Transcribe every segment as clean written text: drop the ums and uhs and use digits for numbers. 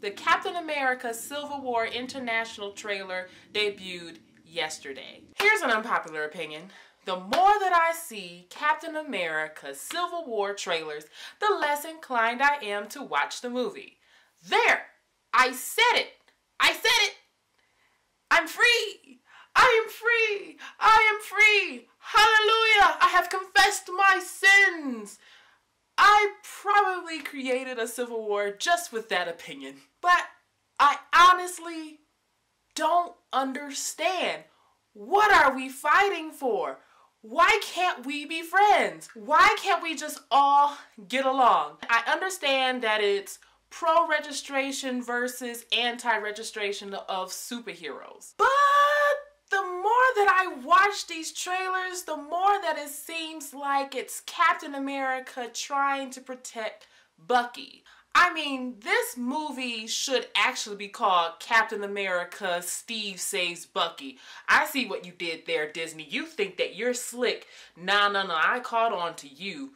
The Captain America: Civil War International trailer debuted yesterday. Here's an unpopular opinion. The more that I see Captain America: Civil War trailers, the less inclined I am to watch the movie. There! I said it! I said it! I'm free! I am free! I am free! Hallelujah! I have confessed my sins! I probably created a civil war just with that opinion. But I honestly don't understand. What are we fighting for? Why can't we be friends? Why can't we just all get along? I understand that it's pro-registration versus anti-registration of superheroes. But the more that I watch these trailers, the more that it seems like it's Captain America trying to protect Bucky. I mean, this movie should actually be called Captain America: Steve Saves Bucky. I see what you did there, Disney. You think that you're slick. No, I caught on to you.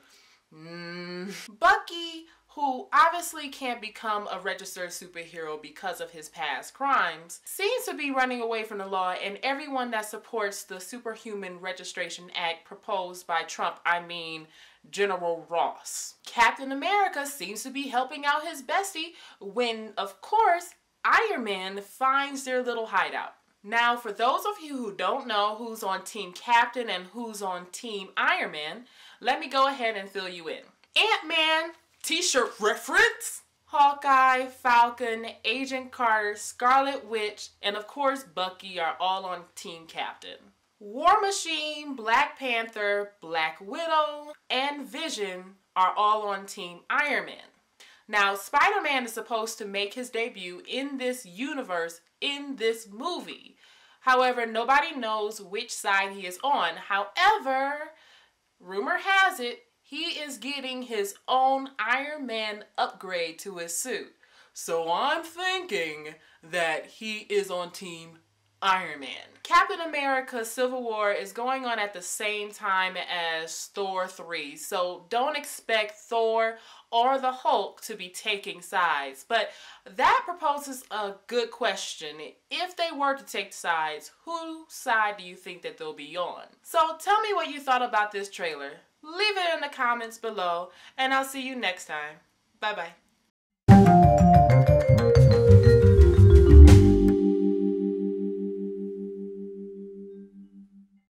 Bucky, who obviously can't become a registered superhero because of his past crimes, seems to be running away from the law, and everyone that supports the Superhuman Registration Act proposed by Trump, I mean General Ross. Captain America seems to be helping out his bestie when, of course, Iron Man finds their little hideout. Now, for those of you who don't know who's on Team Captain and who's on Team Iron Man, let me go ahead and fill you in. Ant-Man, T-shirt reference, Hawkeye, Falcon, Agent Carter, Scarlet Witch, and of course Bucky are all on Team Captain. War Machine, Black Panther, Black Widow, and Vision are all on Team Iron Man. Now, Spider-Man is supposed to make his debut in this universe, in this movie. However, nobody knows which side he is on. However, rumor has it, he is getting his own Iron Man upgrade to his suit. So I'm thinking that he is on Team Iron Man. Captain America: Civil War is going on at the same time as Thor 3, so don't expect Thor or the Hulk to be taking sides. But that proposes a good question. If they were to take sides, whose side do you think that they'll be on? So tell me what you thought about this trailer. Leave it in the comments below, and I'll see you next time. Bye-bye.